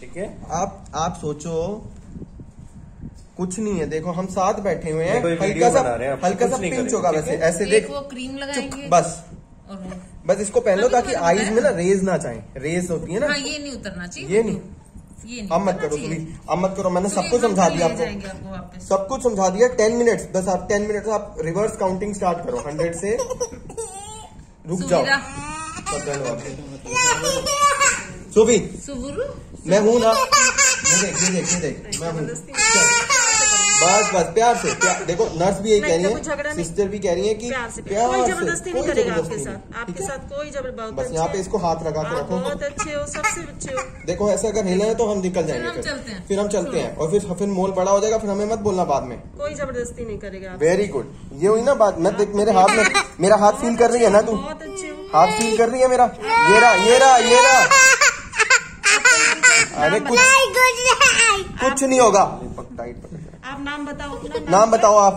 ठीक है। आप सोचो कुछ नहीं है, देखो हम साथ बैठे हुए हैं, हल्का सा पिंच होगा वैसे, ऐसे देखो क्रीम लगाएंगे बस इसको पहन लो ताकि आईज में ना रेज ना जाए, रेज होती है ना ये नहीं उतरना चाहिए, ये नहीं अब मत करो प्लीज, अब मत करो, मैंने सब कुछ समझा दिया आपको, सब कुछ समझा दिया। 10 मिनट्स बस, आप 10 मिनट आप रिवर्स काउंटिंग स्टार्ट करो 100 से, रुक जाओ सुबी, मैं हूँ ना, देख मैं हूँ, बस प्यार से देखो नर्स भी यही कह रही है, सिस्टर भी कह रही है कि प्यार से जबरदस्ती नहीं करेगा आपके साथ, आपके साथ कोई जबरदस्ती। बस यहाँ पे इसको हाथ लगा के रखो, बहुत अच्छे हो, सबसे अच्छे हो। देखो ऐसा अगर हिला है तो हम निकल जाएंगे, फिर हम चलते हैं और फिर मोल बड़ा हो जाएगा, फिर हमें मत बोलना बाद में, कोई जबरदस्ती नहीं करेगा। वेरी गुड, ये हुई ना बात। मैं देख मेरे हाथ में, मेरा हाथ फील कर रही है ना तू, हाथ फील कर रही है मेरा, ये रहा। अरे कुछ नहीं होगा, आप नाम बताओ आप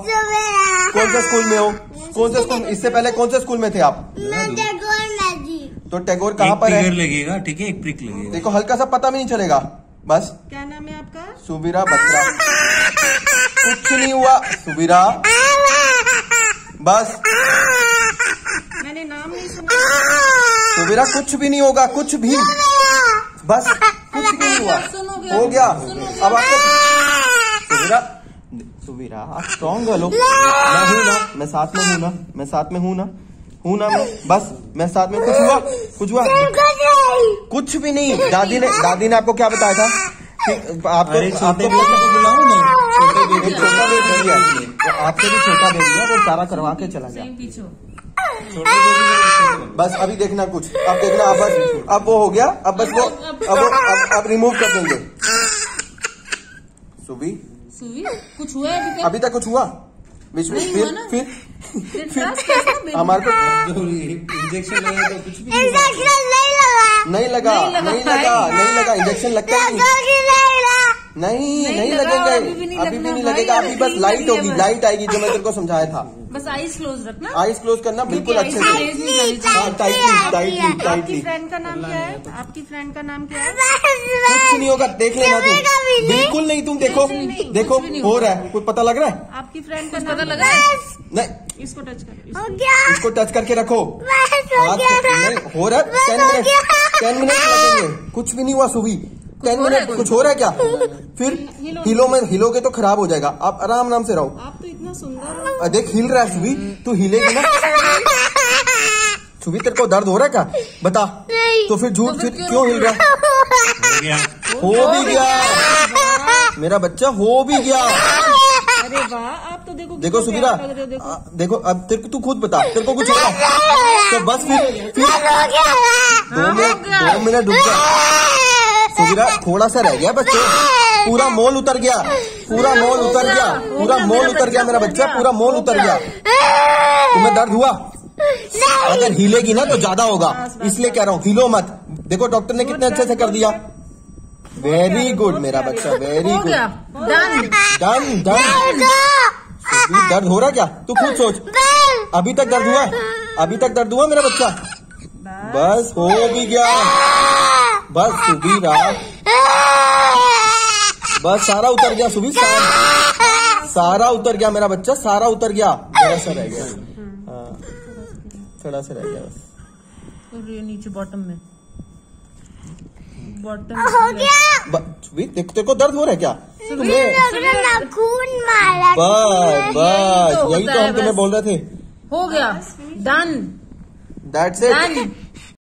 कौन से स्कूल में हो, कौन से स्कूल, इससे पहले कौन से स्कूल में थे आप? टैगोर। तो टैगोर कहाँ पर है? लगेगा ठीक है, एक प्रिक लगेगा, देखो हल्का सा पता भी नहीं चलेगा। बस क्या नाम है आपका? सुबीरा बत्रा। कुछ नहीं हुआ सुबीरा, बस मैंने नाम नहीं सुना। सुबीरा कुछ भी नहीं होगा, कुछ भी, बस कुछ भी नहीं हुआ, हो गया। अब सुबीरा आप स्ट्रांग गर्ल हो, मैं हूँ ना, मैं साथ में हूँ ना, बस मैं साथ में। कुछ भी नहीं। दादी ने आपको क्या बताया था? आपको भी छोटा बेबी है, वो सारा करवा के चला गया। बस अभी देखना, कुछ अब देखना, अब वो हो गया, अब रिमूव कर देंगे। सुबी कुछ हुआ है अभी तक? कुछ हुआ बीच में? फिर हमारे को इंजेक्शन लगा तो कुछ भी नहीं लगा। इंजेक्शन लगता है नहीं लगेगा, अभी भी नहीं लगेगा। अभी बस लाइट होगी, लाइट आएगी जो मैं तेरे को समझाया था। बस आईज क्लोज रखना, बिल्कुल अच्छे से। आपकी फ्रेंड का नाम क्या है? कुछ नहीं होगा, देख लेना तुम, बिल्कुल नहीं। तुम देखो हो रहा है, कुछ पता लग रहा है? आपकी फ्रेंड का पता लग रहा है? नहीं, इसको टच करके रखो, हो रहा है। 10 मिनट लगेंगे, कुछ भी नहीं हुआ सुबी। 10 मिनट कुछ हो रहा है क्या? फिर हिलोगे तो खराब हो जाएगा। आप आराम से रहो, आप तो इतना सुंदर हो। देख हिल रहा है सुबी, तू हिलेगी ना सुबी, तेरे को दर्द हो रहा है क्या बता? तो फिर झूठ, फिर क्यों हिल रहा है? हो भी गया मेरा बच्चा, हो भी गया। अरे वाह, आप तो देखो सुबीरा, देखो अब तेरे को, तू खुद बता तेरे को कुछ हो रहा है? तो बस फिर 2 मिनट रुक जा सुबीरा, थोड़ा सा रह गया बस। पूरा मोल उतर गया मेरा बच्चा, पूरा मोल उतर गया। तुम्हें दर्द हुआ? अगर हिलेगी ना तो ज्यादा होगा, इसलिए कह रहा हूँ हिलो मत। देखो डॉक्टर ने कितने अच्छे से कर दिया। वेरी गुड मेरा बच्चा, वेरी गुड, डन। दर्द हो रहा क्या? तू खुद सोच, अभी तक दर्द हुआ मेरा बच्चा? बस हो भी गया। बस सुबी रात, बस सारा उतर गया सुबी, सारा उतर गया मेरा बच्चा, सारा उतर गया। थोड़ा सा रह गया बस। और ये नीचे बॉटम में हो गया सुबी। देखो दर्द हो रहा है क्या? बस यही तो हम तुम्हें बोल रहे थे। हो गया, डन, दैट्स इट।